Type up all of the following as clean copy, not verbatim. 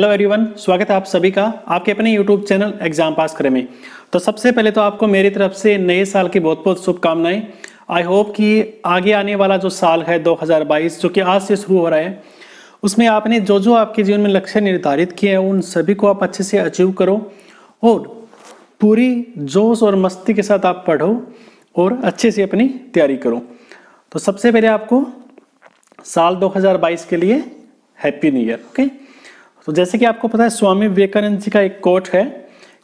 Hello everyone, स्वागत है आप सभी का आपके अपने यूट्यूब चैनल एग्जाम पास करे में। तो सबसे पहले तो आपको मेरी तरफ से नए साल की बहुत बहुत शुभकामनाएं। आई होप कि आगे आने वाला जो साल है 2022 जो कि आज से शुरू हो रहा है, उसमें आपने जो जो आपके जीवन में लक्ष्य निर्धारित किए हैं उन सभी को आप अच्छे से अचीव करो और पूरी जोश और मस्ती के साथ आप पढ़ो और अच्छे से अपनी तैयारी करो। तो सबसे पहले आपको साल 2022 के लिए हैप्पी न्यू ईयर। ओके, तो जैसे कि आपको पता है स्वामी विवेकानंद जी का एक कोट है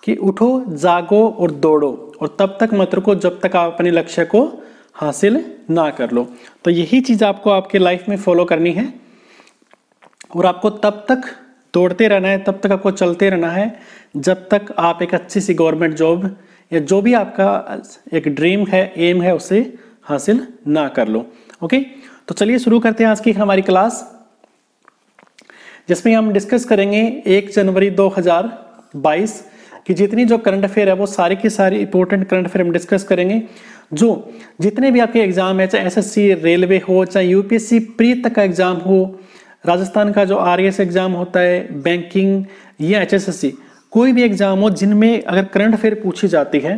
कि उठो, जागो और दौड़ो और तब तक मत रुको जब तक आप अपने लक्ष्य को हासिल ना कर लो। तो यही चीज़ आपको आपके लाइफ में फॉलो करनी है और आपको तब तक दौड़ते रहना है, तब तक आपको चलते रहना है जब तक आप एक अच्छी सी गवर्नमेंट जॉब या जो भी आपका एक ड्रीम है, एम है, उसे हासिल ना कर लो। ओके, तो चलिए शुरू करते हैं आज की हमारी क्लास जिसमें हम डिस्कस करेंगे 1 जनवरी 2022 की जितनी जो करंट अफेयर है वो सारी की सारी इंपॉर्टेंट करंट अफेयर हम डिस्कस करेंगे। जो जितने भी आपके एग्जाम है, चाहे एसएससी रेलवे हो, चाहे यूपीएससी प्री तक का एग्जाम हो, राजस्थान का जो आरएएस एग्जाम होता है, बैंकिंग या एचएसएससी, कोई भी एग्जाम हो जिनमें अगर करंट अफेयर पूछी जाती है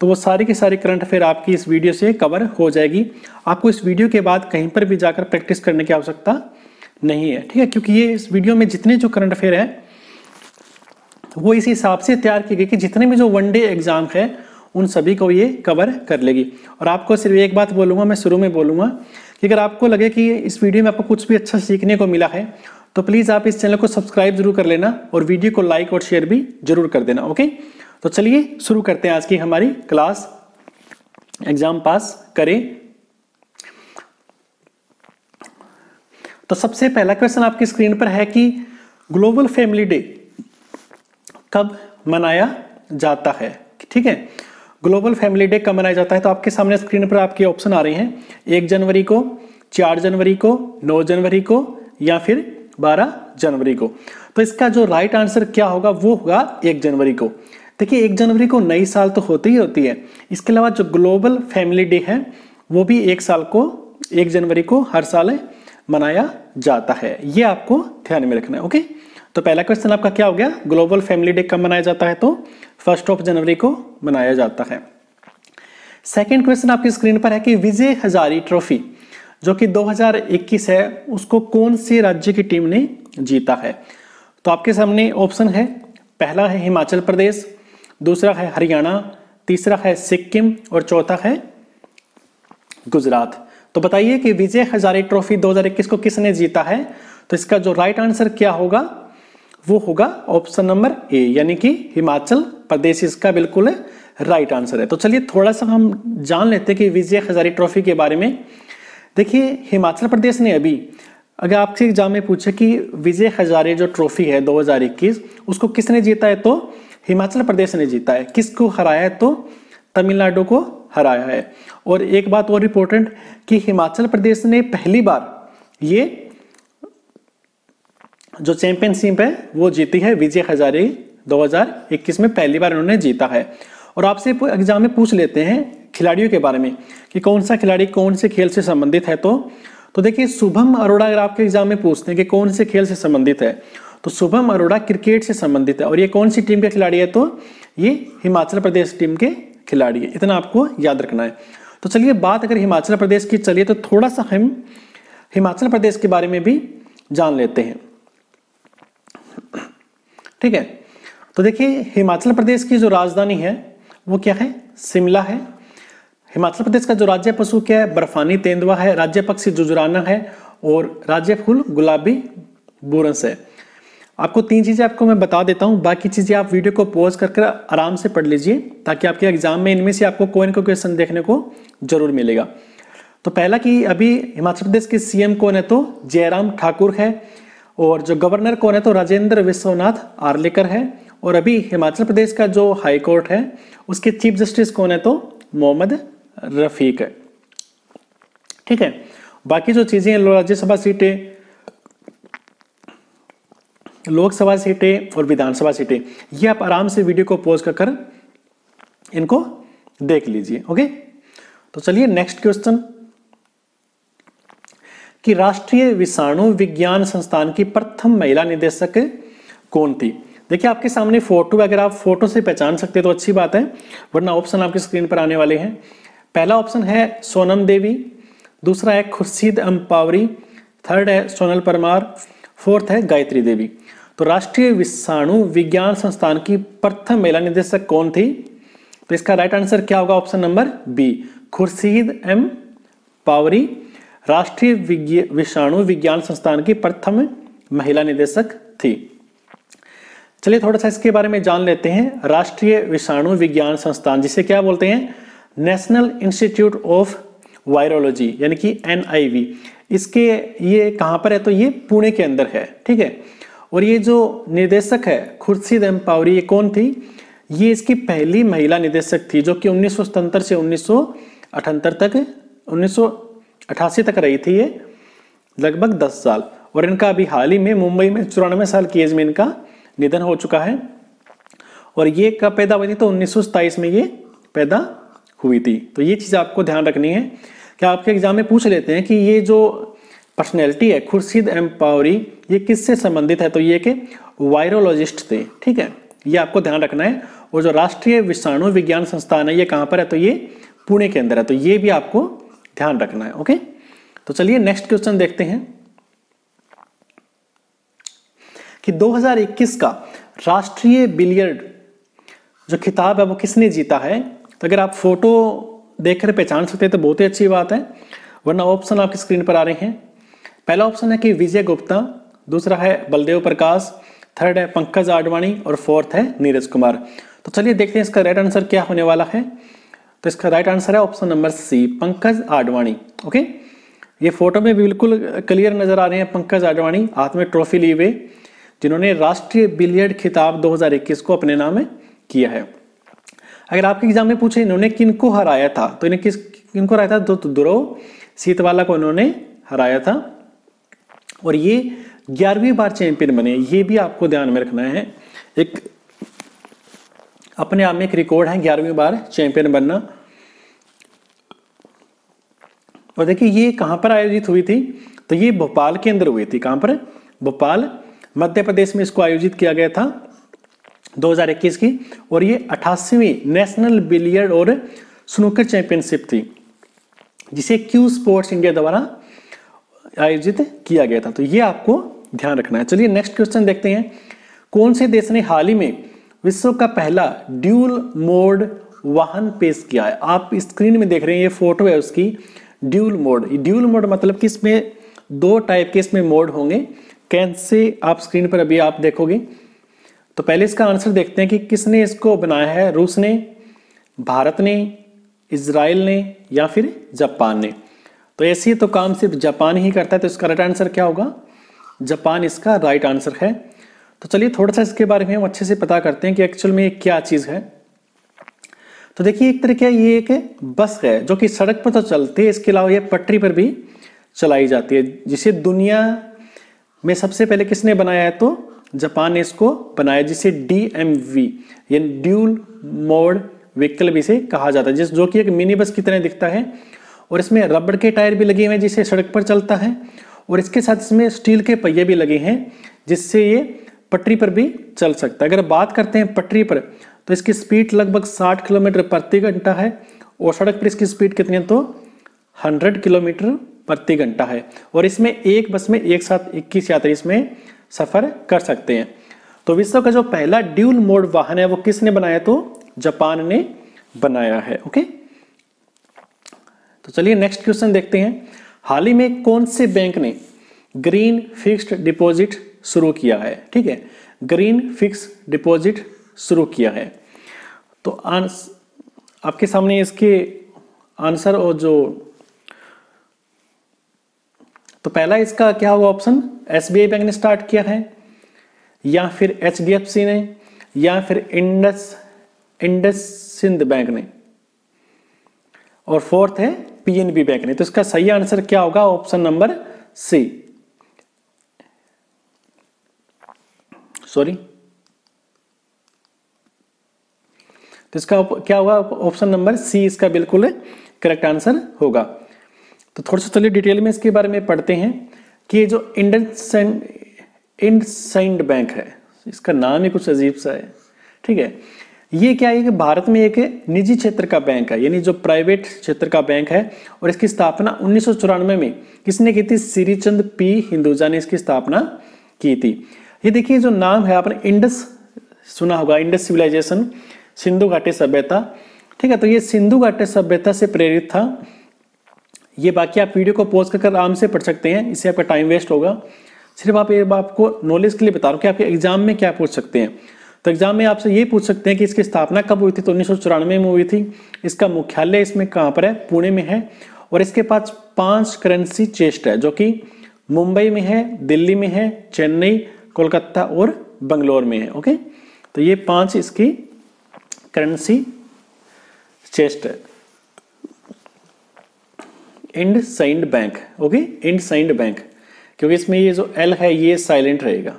तो वो सारी की सारी करंट अफेयर आपकी इस वीडियो से कवर हो जाएगी। आपको इस वीडियो के बाद कहीं पर भी जाकर प्रैक्टिस करने की आवश्यकता नहीं है, ठीक है, क्योंकि ये इस वीडियो में जितने जो करंट अफेयर है वो इसी हिसाब से तैयार किए गए कि जितने भी जो वनडे एग्जाम है उन सभी को ये कवर कर लेगी। और आपको सिर्फ एक बात बोलूँगा, मैं शुरू में बोलूँगा कि अगर आपको लगे कि इस वीडियो में आपको कुछ भी अच्छा सीखने को मिला है तो प्लीज़ आप इस चैनल को सब्सक्राइब जरूर कर लेना और वीडियो को लाइक और शेयर भी जरूर कर देना। ओके, तो चलिए शुरू करते हैं आज की हमारी क्लास एग्जाम पास करें। तो सबसे पहला क्वेश्चन आपकी स्क्रीन पर है कि ग्लोबल फैमिली डे कब मनाया जाता है, ठीक है। ग्लोबल फैमिली डे कब मनाया जाता है तो आपके सामने स्क्रीन पर आपके ऑप्शन आ रहे हैं 1 जनवरी को, 4 जनवरी को, 9 जनवरी को या फिर 12 जनवरी को। तो इसका जो राइट आंसर क्या होगा वो होगा 1 जनवरी को। देखिए 1 जनवरी को नई साल तो होती ही होती है, इसके अलावा जो ग्लोबल फैमिली डे है वो भी 1 जनवरी को हर साल मनाया जाता है, ये आपको ध्यान में रखना है। ओके, तो पहला क्वेश्चन आपका क्या हो गया, ग्लोबल फैमिली डे कब मनाया जाता है तो 1 जनवरी को मनाया जाता है। सेकंड क्वेश्चन आपकी स्क्रीन पर है कि विजय हजारे ट्रॉफी जो कि 2021 है उसको कौन से राज्य की टीम ने जीता है। तो आपके सामने ऑप्शन है, पहला है हिमाचल प्रदेश, दूसरा है हरियाणा, तीसरा है सिक्किम और चौथा है गुजरात। तो बताइए कि विजय हजारे ट्रॉफी 2021 को किसने जीता है। तो इसका जो राइट आंसर क्या होगा वो होगा ऑप्शन नंबर ए, यानी कि हिमाचल प्रदेश इसका बिल्कुल राइट आंसर है। तो चलिए थोड़ा सा हम जान लेते हैं कि विजय हजारे ट्रॉफी के बारे में। देखिए हिमाचल प्रदेश ने अभी अगर आपसे एग्जाम में पूछे कि विजय हजारे जो ट्रॉफी है 2021 उसको किसने जीता है तो हिमाचल प्रदेश ने जीता है। किसको हराया है तो तमिलनाडु को हराया है। और एक बात और इम्पोर्टेंट कि हिमाचल प्रदेश ने पहली बार ये जो चैंपियनशिप है वो जीती है। विजय हजारे 2021 में पहली बार उन्होंने जीता है। और आपसे एग्जाम में पूछ लेते हैं खिलाड़ियों के बारे में कि कौन सा खिलाड़ी कौन से खेल से संबंधित है तो देखिए शुभम अरोड़ा अगर आपके एग्जाम में पूछते हैं कि कौन से खेल से संबंधित है तो शुभम अरोड़ा क्रिकेट से संबंधित है। और ये कौन सी टीम के खिलाड़ी है तो ये हिमाचल प्रदेश टीम के खिलाड़ी है। इतना आपको याद रखना है। तो चलिए बात अगर हिमाचल प्रदेश की चलिए तो थोड़ा सा हम हिमाचल प्रदेश के बारे में भी जान लेते हैं, ठीक है। तो देखिए हिमाचल प्रदेश की जो राजधानी है वो क्या है, शिमला है। हिमाचल प्रदेश का जो राज्य पशु क्या है, बर्फानी तेंदुआ है, राज्य पक्षी जुजुराना है और राज्य फूल गुलाबी बुरंस है। आपको 3 चीज़ें आपको मैं बता देता हूँ, बाकी चीज़ें आप वीडियो को पॉज करके आराम से पढ़ लीजिए ताकि आपके एग्जाम में इनमें से आपको कोई ना कोई क्वेश्चन देखने को जरूर मिलेगा। तो पहला कि अभी हिमाचल प्रदेश के सीएम कौन है तो जयराम ठाकुर है। और जो गवर्नर कौन है तो राजेंद्र विश्वनाथ आर्लेकर है। और अभी हिमाचल प्रदेश का जो हाईकोर्ट है उसके चीफ जस्टिस कौन है तो मोहम्मद रफीक है, ठीक है। बाकी जो चीज़ें राज्यसभा सीटें, लोकसभा सीटें और विधानसभा सीटें, ये आप आराम से वीडियो को पॉज कर इनको देख लीजिए। ओके, तो चलिए नेक्स्ट क्वेश्चन कि राष्ट्रीय विषाणु विज्ञान संस्थान की प्रथम महिला निदेशक कौन थी। देखिए आपके सामने फोटो, अगर आप फोटो से पहचान सकते तो अच्छी बात है, वरना ऑप्शन आपकी स्क्रीन पर आने वाले हैं। पहला ऑप्शन है सोनम देवी, दूसरा है खुर्शीद एम पावरी, थर्ड है सोनल परमार, फोर्थ है गायत्री देवी। तो राष्ट्रीय विषाणु विज्ञान संस्थान की प्रथम महिला निदेशक कौन थी? तो इसका राइट आंसर क्या होगा? Option number B, Khurshid M Pavri राष्ट्रीय विषाणु विज्ञान संस्थान की प्रथम महिला निदेशक थी। चलिए थोड़ा सा इसके बारे में जान लेते हैं। राष्ट्रीय विषाणु विज्ञान संस्थान जिसे क्या बोलते हैं? नेशनल इंस्टीट्यूट ऑफ वायरोलॉजी यानी कि NIV। इसके ये कहाँ पर है? तो ये पुणे के अंदर है, ठीक है। और ये जो निदेशक है खुर्शीद एम पावरी, ये कौन थी? ये इसकी पहली महिला निदेशक थी जो कि 1977 से 1978 तक 1988 तक रही थी, ये लगभग 10 साल। और इनका अभी हाल ही में मुंबई में 94 साल की एज में इनका निधन हो चुका है। और ये कब पैदा हुई थी? तो 1927 में ये पैदा हुई थी। तो ये चीज़ आपको ध्यान रखनी है कि आपके एग्जाम में पूछ लेते हैं कि ये जो पर्सनैलिटी है खुर्शीद एम पावरी, ये किससे संबंधित है? तो ये के वायरोलॉजिस्ट थे, ठीक है। ये आपको ध्यान रखना है। और जो राष्ट्रीय विषाणु विज्ञान संस्थान है ये कहाँ पर है? तो ये पुणे के अंदर है। तो ये भी आपको ध्यान रखना है, ओके। तो चलिए नेक्स्ट क्वेश्चन देखते हैं कि 2021 का राष्ट्रीय बिलियर्ड जो खिताब है वो किसने जीता है? तो अगर आप फोटो देखकर पहचान सकते हैं तो बहुत ही अच्छी बात है, वरना ऑप्शन आपकी स्क्रीन पर आ रहे हैं। पहला ऑप्शन है कि विजय गुप्ता, दूसरा है बलदेव प्रकाश, थर्ड है पंकज आडवाणी और फोर्थ है नीरज कुमार। तो चलिए देखते हैं इसका राइट आंसर क्या होने वाला है। तो इसका राइट आंसर है option number C, Pankaj Advani, okay. ये फोटो में बिल्कुल क्लियर नजर आ रहे हैं पंकज आडवाणी, हाथ में ट्रॉफी लिए हुए, जिन्होंने राष्ट्रीय बिलियर्ड खिताब 2021 को अपने नाम किया है। अगर आपके एग्जाम में पूछे इन्होंने किनको हराया था, तो इन्हें किनको हराया था? तो दुर्ग सीतवाला को इन्होंने हराया था। और ये 11वीं बार चैंपियन बने, ये भी आपको ध्यान में रखना है। एक अपने आप में एक रिकॉर्ड है 11वीं बार चैंपियन बनना। और देखिए ये कहाँ पर आयोजित हुई थी? तो ये भोपाल के अंदर हुई थी। कहाँ पर? भोपाल, मध्य प्रदेश में इसको आयोजित किया गया था 2021 की। और ये 88वीं नेशनल बिलियर्ड और स्नूकर चैंपियनशिप थी जिसे क्यू स्पोर्ट्स इंडिया द्वारा आयोजित किया गया था। तो ये आपको ध्यान रखना है। चलिए नेक्स्ट क्वेश्चन देखते हैं। कौन से देश ने हाल ही में विश्व का पहला ड्यूल मोड वाहन पेश किया है? आप स्क्रीन में देख रहे हैं ये फोटो है उसकी। ड्यूल मोड, ड्यूल मोड मतलब कि इसमें दो टाइप के इसमें मोड होंगे। कैसे आप स्क्रीन पर अभी आप देखोगे। तो पहले इसका आंसर देखते हैं कि किसने इसको बनाया है। रूस ने, भारत ने, इजराइल ने या फिर जापान ने। तो ऐसे तो काम सिर्फ जापान ही करता है। तो इसका राइट आंसर क्या होगा? जापान इसका राइट आंसर है। तो चलिए थोड़ा सा इसके बारे में हम अच्छे से पता करते हैं कि एक्चुअल में ये क्या चीज़ है। तो देखिए एक तरह क्या ये एक बस है जो कि सड़क पर तो चलती है, इसके अलावा ये पटरी पर भी चलाई जाती है, जिसे दुनिया में सबसे पहले किसने बनाया है? तो जापान ने इसको बनाया, जिसे DMV यानी ड्यूल मोड व्हीकल भी से कहा जाता है, जिस जो कि एक मिनी बस की तरह दिखता है। और इसमें रबड़ के टायर भी लगे हुए हैं जिससे सड़क पर चलता है, और इसके साथ इसमें स्टील के पहिए भी लगे हैं जिससे ये पटरी पर भी चल सकता है। अगर बात करते हैं पटरी पर, तो इसकी स्पीड लगभग 60 किलोमीटर प्रति घंटा है, और सड़क पर इसकी स्पीड कितनी है? तो 100 किलोमीटर प्रति घंटा है। और इसमें एक बस में एक साथ 21 यात्री इसमें सफ़र कर सकते हैं। तो विश्व का जो पहला ड्यूल मोड वाहन है वो किसने बनाया? तो जापान ने बनाया है, ओके। तो चलिए नेक्स्ट क्वेश्चन देखते हैं। हाल ही में कौन से बैंक ने ग्रीन फिक्स्ड डिपॉजिट शुरू किया है? ठीक है, ग्रीन फिक्स्ड डिपॉजिट शुरू किया है। तो आपके सामने इसके आंसर और जो तो पहला इसका क्या होगा ऑप्शन? SBI बैंक ने स्टार्ट किया है, या फिर HDFC ने, या फिर IndusInd बैंक ने, और फोर्थ है PNB बैंक ने। तो इसका सही आंसर क्या होगा? Option number C, sorry. तो इसका क्या होगा? ऑप्शन नंबर सी इसका बिल्कुल करेक्ट आंसर होगा। तो थोड़ा सा चलिए डिटेल में इसके बारे में पढ़ते हैं कि ये जो IndusInd बैंक है, इसका नाम ही कुछ अजीब सा है, ठीक है। ये क्या है कि भारत में एक निजी क्षेत्र का बैंक है, यानी जो प्राइवेट क्षेत्र का बैंक है, और इसकी स्थापना 1994 में किसने की थी? श्रीचंद पी हिंदुजा ने इसकी स्थापना की थी। ये देखिए जो नाम है, आपने इंडस सुना होगा, इंडस सिविलाइजेशन, सिंधु घाटी सभ्यता, ठीक है, तो ये सिंधु घाटी सभ्यता से प्रेरित था। ये बाकी आप वीडियो को पॉज कर आराम से पढ़ सकते हैं, इससे आपका टाइम वेस्ट होगा। सिर्फ आप ये आपको नॉलेज के लिए बता रहा हूँ कि आपके एग्जाम में क्या पूछ सकते हैं। तो एग्जाम में आपसे ये पूछ सकते हैं कि इसकी स्थापना कब हुई थी, तो 1994 में हुई थी। इसका मुख्यालय इसमें कहाँ पर है? पुणे में है। और इसके पास 5 करेंसी चेस्ट है, जो कि मुंबई में है, दिल्ली में है, चेन्नई, कोलकाता और बंगलोर में है। ओके, तो ये 5 इसकी करेंसी चेस्ट है। IndusInd bank, okay, IndusInd bank, क्योंकि इसमें ये जो L है ये साइलेंट रहेगा।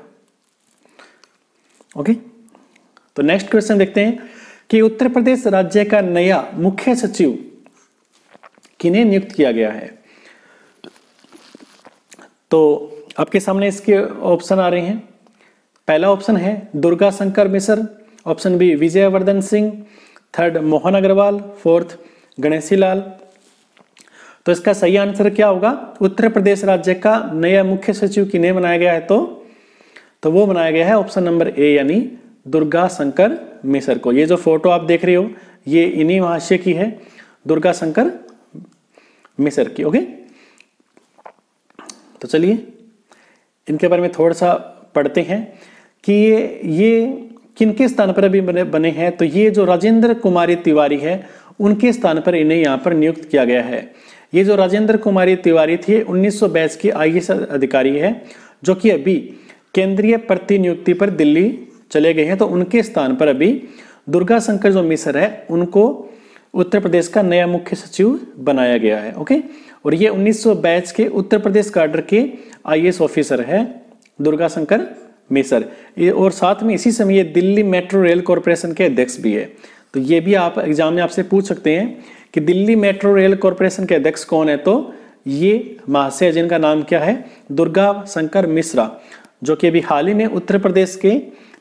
ओके, तो नेक्स्ट क्वेश्चन देखते हैं कि उत्तर प्रदेश राज्य का नया मुख्य सचिव किन्हें नियुक्त किया गया है। तो आपके सामने इसके ऑप्शन आ रहे हैं। पहला ऑप्शन है Durga Shankar Mishra, option B Vijay Vardhan Singh, third Mohan Agarwal, fourth Ganeshi Lal. तो इसका सही आंसर क्या होगा? उत्तर प्रदेश राज्य का नया मुख्य सचिव किन्हें बनाया गया है, तो वो बनाया गया है ऑप्शन नंबर ए, यानी दुर्गा शंकर मिश्र को। ये जो फोटो आप देख रहे हो ये इन्हीं महाशय की है, दुर्गा शंकर मिश्र की। ओके, तो चलिए इनके बारे में थोड़ा सा पढ़ते हैं कि ये किनके स्थान पर अभी बने हैं। तो ये जो राजेंद्र कुमारी तिवारी है उनके स्थान पर इन्हें यहाँ पर नियुक्त किया गया है। ये जो राजेंद्र कुमारी तिवारी थे 1922 के IAS अधिकारी है, जो कि अभी केंद्रीय प्रतिनियुक्ति पर दिल्ली चले गए हैं। तो उनके स्थान पर अभी दुर्गा शंकर जो मिश्र है उनको उत्तर प्रदेश का नया मुख्य सचिव बनाया गया है। ओके, और ये 1922 के उत्तर प्रदेश कैडर के IAS ऑफिसर है दुर्गा शंकर मिश्र ये, और साथ में इसी समय ये दिल्ली मेट्रो रेल कॉरपोरेशन के अध्यक्ष भी है। तो ये भी आप एग्जाम में आपसे पूछ सकते हैं कि दिल्ली मेट्रो रेल कॉरपोरेशन के अध्यक्ष कौन है। तो ये महाशय जिनका नाम क्या है? दुर्गा शंकर मिश्रा, जो कि अभी हाल ही में उत्तर प्रदेश के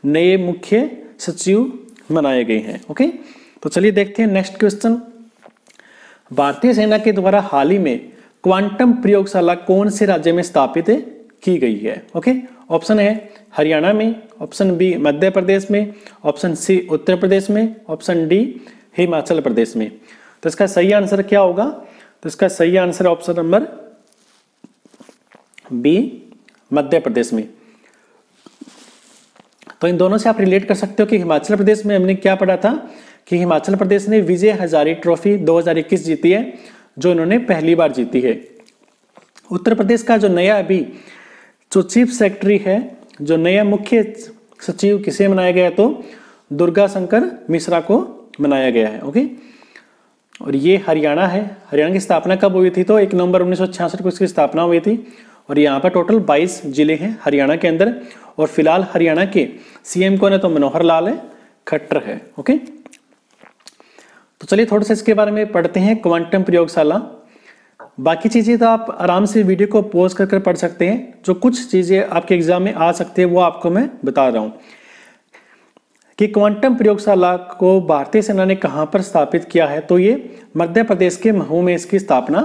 नए मुख्य सचिव बनाए गए हैं। ओके, तो चलिए देखते हैं नेक्स्ट क्वेश्चन। भारतीय सेना के द्वारा हाल ही में क्वांटम प्रयोगशाला कौन से राज्य में स्थापित की गई है? ओके, ऑप्शन है हरियाणा में, ऑप्शन बी मध्य प्रदेश में, ऑप्शन सी उत्तर प्रदेश में, ऑप्शन डी हिमाचल प्रदेश में। तो इसका सही आंसर क्या होगा? तो इसका सही answer option number B, Madhya Pradesh में। तो इन दोनों से आप रिलेट कर सकते हो कि हिमाचल प्रदेश में हमने क्या पढ़ा था कि हिमाचल प्रदेश ने विजय हजारे ट्रॉफी 2021 जीती है, जो इन्होंने पहली बार जीती है। उत्तर प्रदेश का जो नया अभी जो चीफ सेक्रेटरी है, जो नया मुख्य सचिव किसे बनाया गया है? तो दुर्गा शंकर मिश्रा को बनाया गया है। ओके, और ये हरियाणा है। हरियाणा की स्थापना कब हुई थी? तो 1 नवंबर 1966 को इसकी स्थापना हुई थी। और यहाँ पर टोटल 22 जिले हैं हरियाणा के अंदर, और फिलहाल हरियाणा के CM कौन है? तो मनोहर लाल है, खट्टर है। ओके, तो चलिए थोड़ा सा इसके बारे में पढ़ते हैं, क्वांटम प्रयोगशाला। बाकी चीज़ें तो आप आराम से वीडियो को पॉज कर पढ़ सकते हैं। जो कुछ चीज़ें आपके एग्जाम में आ सकती है वो आपको मैं बता रहा हूँ कि क्वांटम प्रयोगशाला को भारतीय सेना ने कहाँ पर स्थापित किया है। तो ये मध्य प्रदेश के महू में इसकी स्थापना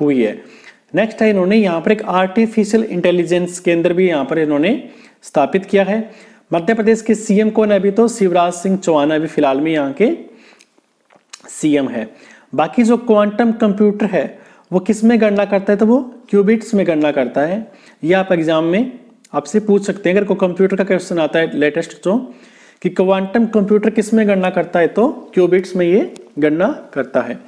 हुई है। नेक्स्ट है, इन्होंने यहाँ पर एक आर्टिफिशियल इंटेलिजेंस केंद्र भी यहाँ पर इन्होंने स्थापित किया है। मध्य प्रदेश के CM कौन है अभी? तो शिवराज सिंह चौहान अभी फिलहाल में यहाँ के CM है। बाकी जो क्वांटम कंप्यूटर है वो किस में गणना करता है? तो वो क्यूबिट्स में गणना करता है। ये आप एग्जाम में आपसे पूछ सकते हैं, अगर कोई कंप्यूटर का क्वेश्चन आता है लेटेस्ट जो कि क्वांटम कंप्यूटर किस में गणना करता है, तो क्यूबिट्स में ये गणना करता है।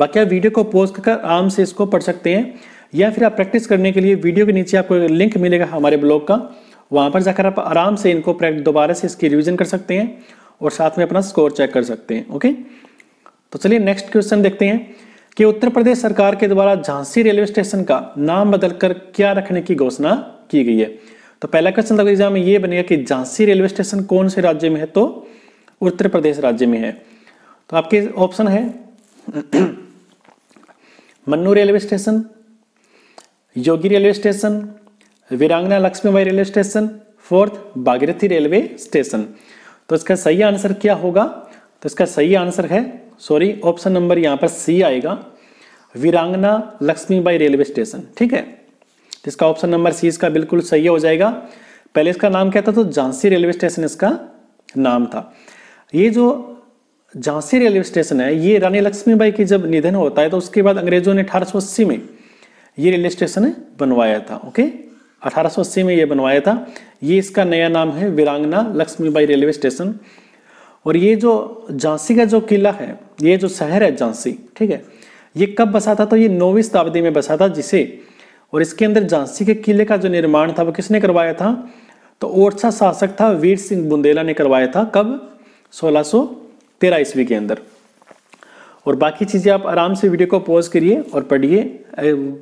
बाकी आप वीडियो को पॉज कर आराम से इसको पढ़ सकते हैं, या फिर आप प्रैक्टिस करने के लिए वीडियो के नीचे आपको लिंक मिलेगा हमारे ब्लॉग का, वहाँ पर जाकर आप आराम से इनको दोबारा से इसकी रिविजन कर सकते हैं और साथ में अपना स्कोर चेक कर सकते हैं। ओके, तो चलिए नेक्स्ट क्वेश्चन देखते हैं कि उत्तर प्रदेश सरकार के द्वारा झांसी रेलवे स्टेशन का नाम बदलकर क्या रखने की घोषणा की गई है। तो पहला क्वेश्चन तक एग्जाम में ये बनेगा कि झांसी रेलवे स्टेशन कौन से राज्य में है। तो उत्तर प्रदेश राज्य में है। तो आपके ऑप्शन है Mannu railway station, Yogi railway station, वीरांगना Lakshmi Bai railway station, fourth Bhagirathi railway station. तो इसका सही आंसर क्या होगा? तो इसका सही आंसर है, सॉरी, ऑप्शन नंबर यहाँ पर सी आएगा, वीरांगना लक्ष्मीबाई रेलवे स्टेशन। ठीक है, इसका ऑप्शन नंबर सी इसका बिल्कुल सही हो जाएगा। पहले इसका नाम क्या था? तो झांसी रेलवे स्टेशन इसका नाम था। ये जो झांसी रेलवे स्टेशन है, ये रानी लक्ष्मीबाई की जब निधन होता है तो उसके बाद अंग्रेजों ने 1880 में ये रेलवे स्टेशन बनवाया था। ओके, 1880 में ये बनवाया था। ये इसका नया नाम है वीरांगना लक्ष्मीबाई रेलवे स्टेशन। और ये जो झांसी का जो किला है, ये जो शहर है झांसी, ठीक है, ये कब बसा था? तो ये 9वीं शताब्दी में बसा था जिसे, और इसके अंदर झांसी के किले का जो निर्माण था वो किसने करवाया था? तो ओरछा शासक था वीर सिंह बुंदेला ने करवाया था। कब? 1613 ईस्वी के अंदर। और बाकी चीज़ें आप आराम से वीडियो को पॉज करिए और पढ़िए,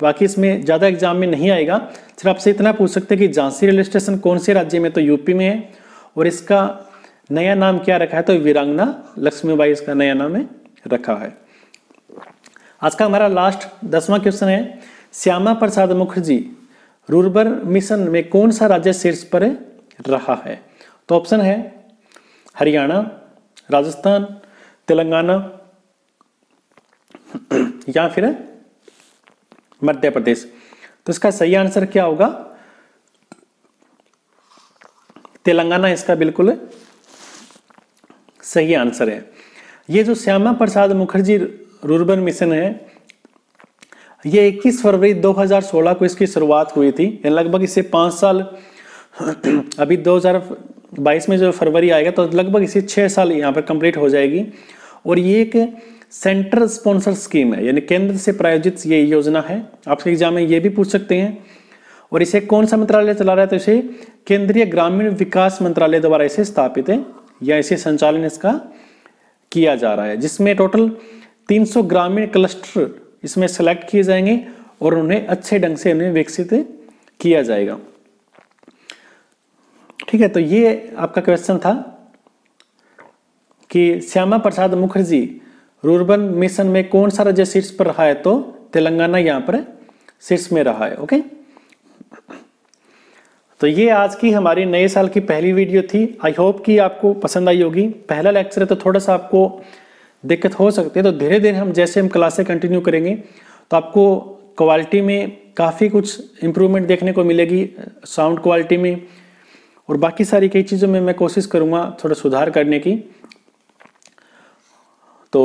बाकी इसमें ज़्यादा एग्जाम में नहीं आएगा। सिर्फ आपसे इतना पूछ सकते हैं कि झांसी रेलवे स्टेशन कौन से राज्य में? तो यूपी में है। और इसका नया नाम क्या रखा है? तो वीरांगना लक्ष्मीबाई इसका नया नाम है रखा है। आज का हमारा लास्ट 10वां क्वेश्चन है, श्यामा प्रसाद मुखर्जी रूर्बन मिशन में कौन सा राज्य शीर्ष पर रहा है? तो ऑप्शन है हरियाणा, राजस्थान, तेलंगाना या फिर मध्य प्रदेश। तो इसका सही आंसर क्या होगा? तेलंगाना इसका बिल्कुल सही आंसर है। ये जो श्यामा प्रसाद मुखर्जी रूर्बन मिशन है, ये 21 फरवरी 2016 को इसकी शुरुआत हुई थी। लगभग इससे 5 साल, अभी 2022 में जो फरवरी आएगा तो लगभग इसे 6 साल यहाँ पर कंप्लीट हो जाएगी। और ये एक सेंटर स्पॉन्सर स्कीम है, यानी केंद्र से प्रायोजित ये योजना है। आपके एग्जाम में ये भी पूछ सकते हैं। और इसे कौन सा मंत्रालय चला रहा है? तो इसे केंद्रीय ग्रामीण विकास मंत्रालय द्वारा इसे स्थापित है या इसे संचालन इसका किया जा रहा है, जिसमें टोटल 300 ग्रामीण क्लस्टर इसमें सेलेक्ट किए जाएंगे और उन्हें अच्छे ढंग से उन्हें विकसित किया जाएगा। ठीक है, तो ये आपका क्वेश्चन था कि श्यामा प्रसाद मुखर्जी रूर्बन मिशन में कौन सा राज्य शीर्ष पर रहा है? तो तेलंगाना यहाँ पर शीर्ष में रहा है। ओके, तो ये आज की हमारी नए साल की पहली वीडियो थी। आई होप कि आपको पसंद आई होगी। पहला लेक्चर है तो थोड़ा सा आपको दिक्कत हो सकती है, तो धीरे धीरे हम जैसे हम क्लासें कंटिन्यू करेंगे तो आपको क्वालिटी में काफ़ी कुछ इम्प्रूवमेंट देखने को मिलेगी, साउंड क्वालिटी में और बाकी सारी कई चीज़ों में मैं कोशिश करूँगा थोड़ा सुधार करने की। तो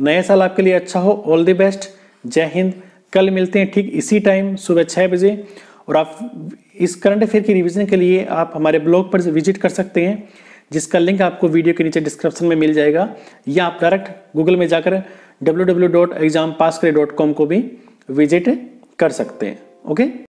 नया साल आपके लिए अच्छा हो, ऑल द बेस्ट, जय हिंद। कल मिलते हैं ठीक इसी टाइम सुबह 6 बजे। और आप इस करंट अफेयर की रिविजन के लिए आप हमारे ब्लॉग पर विजिट कर सकते हैं, जिसका लिंक आपको वीडियो के नीचे डिस्क्रिप्शन में मिल जाएगा, या आप डायरेक्ट गूगल में जाकर www.exampassKare.com को भी विजिट कर सकते हैं। ओके।